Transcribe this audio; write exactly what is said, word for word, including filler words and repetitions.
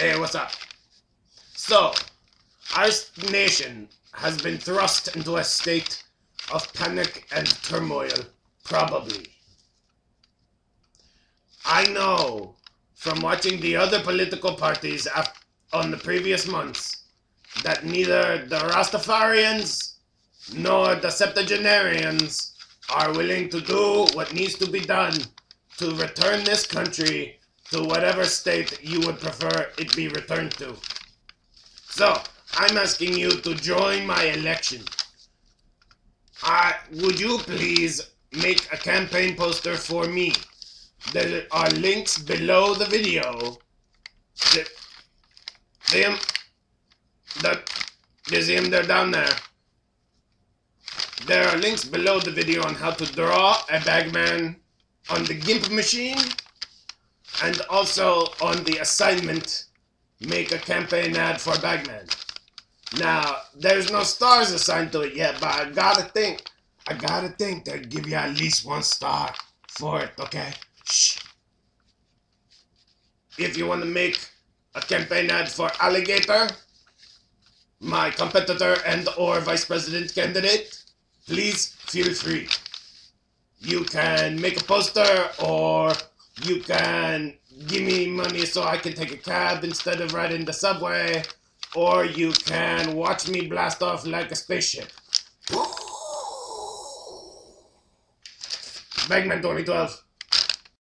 Hey, what's up? So, our nation has been thrust into a state of panic and turmoil, probably. I know from watching the other political parties on the previous months that neither the Rastafarians nor the septuagenarians are willing to do what needs to be done to return this country to whatever state you would prefer it be returned to. So, I'm asking you to join my election. I, would you please make a campaign poster for me? There are links below the video. The, the, the, you see them, they're down there. There are links below the video on how to draw a Bagman on the Gimp machine, and also on the assignment, make a campaign ad for Bagman. Now, there's no stars assigned to it yet, but I gotta think, I gotta think they'll give you at least one star for it, okay? Shh. If you want to make a campaign ad for Alligator, my competitor and or vice president candidate, please feel free. You can make a poster, or you can give me money so I can take a cab instead of riding the subway, or you can watch me blast off like a spaceship. Bagman twenty twelve.